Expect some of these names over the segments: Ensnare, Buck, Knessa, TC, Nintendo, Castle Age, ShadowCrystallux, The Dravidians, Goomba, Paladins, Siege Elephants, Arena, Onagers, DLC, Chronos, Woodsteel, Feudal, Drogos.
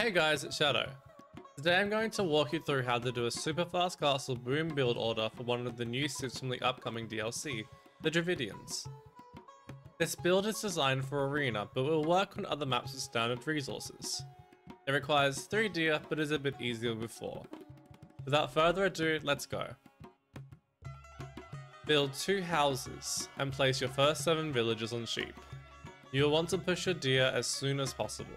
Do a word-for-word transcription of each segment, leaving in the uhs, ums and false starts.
Hey guys, it's Shadow. Today I'm going to walk you through how to do a super fast castle boom build order for one of the new suits from the upcoming D L C, The Dravidians. This build is designed for Arena, but will work on other maps with standard resources. It requires three D, but is a bit easier with four. Without further ado, let's go. Build two houses, and place your first seven villages on sheep. You will want to push your deer as soon as possible.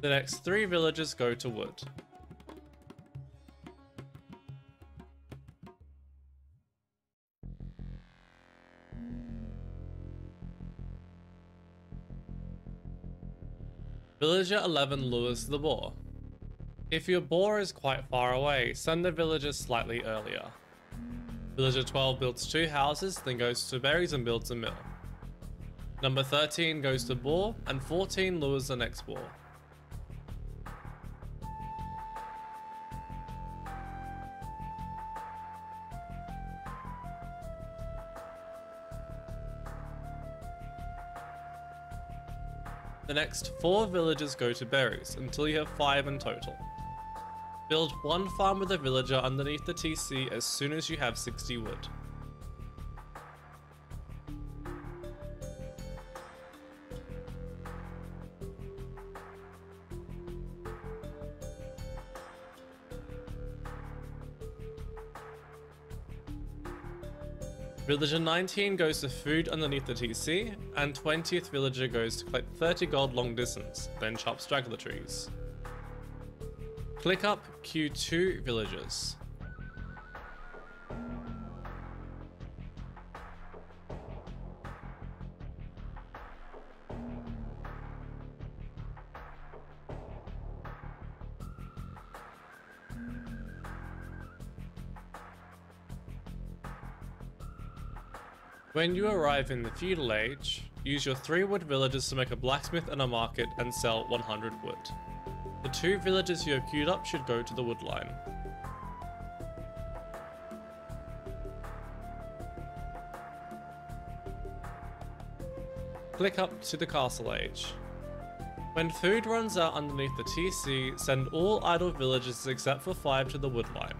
The next three villages go to wood. Villager eleven lures the boar. If your boar is quite far away, send the villagers slightly earlier. Villager twelve builds two houses, then goes to berries and builds a mill. Number thirteen goes to boar, and fourteen lures the next boar. The next four villages go to berries, until you have five in total. Build one farm with a villager underneath the T C as soon as you have sixty wood. Villager nineteen goes to food underneath the T C, and twentieth villager goes to collect thirty gold long distance, then chop straggler trees. Click up Q two villagers. When you arrive in the Feudal Age, use your three wood villages to make a blacksmith and a market and sell one hundred wood. The two villages you have queued up should go to the wood line. Click up to the Castle Age. When food runs out underneath the T C, send all idle villages except for five to the wood line.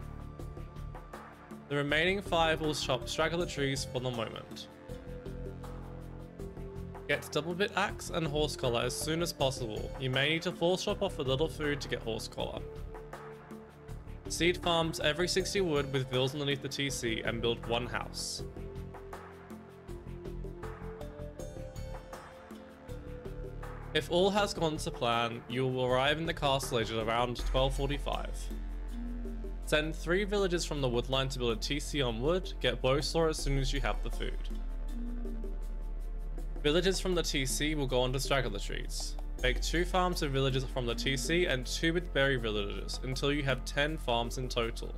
The remaining five will chop straggler trees for the moment. Get double bit axe and horse collar as soon as possible. You may need to force chop off a little food to get horse collar. Seed farms every sixty wood with vills underneath the T C and build one house. If all has gone to plan, you will arrive in the Castle Age at around twelve forty-five. Send three villagers from the wood line to build a T C on wood, get bowsaw as soon as you have the food. Villagers from the T C will go on to straggler trees. Make two farms with villagers from the T C and two with berry villagers until you have ten farms in total.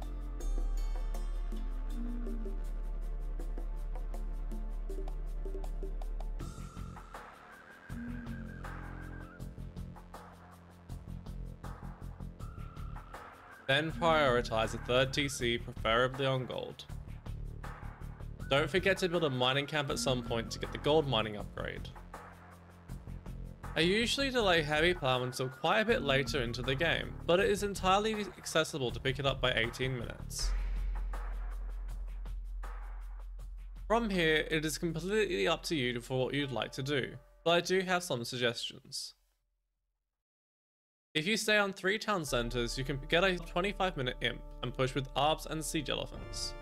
Then prioritize a third T C, preferably on gold. Don't forget to build a mining camp at some point to get the gold mining upgrade. I usually delay heavy plough until quite a bit later into the game, but it is entirely accessible to pick it up by eighteen minutes. From here, it is completely up to you for what you'd like to do, but I do have some suggestions. If you stay on three town centres, you can get a twenty-five minute imp and push with arbs and siege elephants.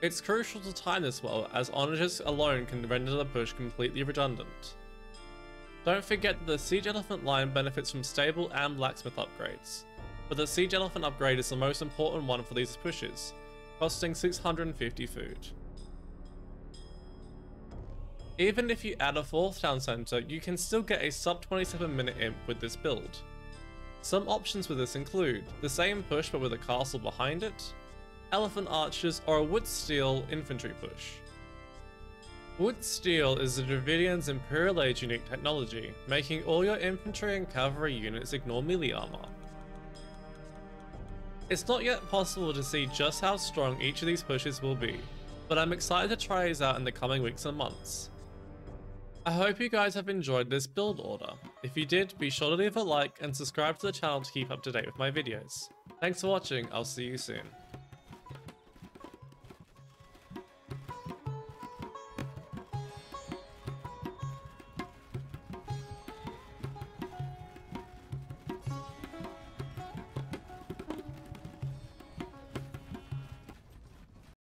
It's crucial to time this well, as Onagers alone can render the push completely redundant. Don't forget that the siege elephant line benefits from stable and blacksmith upgrades, but the siege elephant upgrade is the most important one for these pushes, costing six hundred fifty food. Even if you add a fourth town centre, you can still get a sub twenty-seven minute imp with this build. Some options with this include the same push but with a castle behind it, elephant archers, or a Woodsteel infantry push. Woodsteel is the Dravidians' Imperial Age unique technology, making all your infantry and cavalry units ignore melee armor. It's not yet possible to see just how strong each of these pushes will be, but I'm excited to try these out in the coming weeks and months. I hope you guys have enjoyed this build order. If you did, be sure to leave a like and subscribe to the channel to keep up to date with my videos. Thanks for watching, I'll see you soon.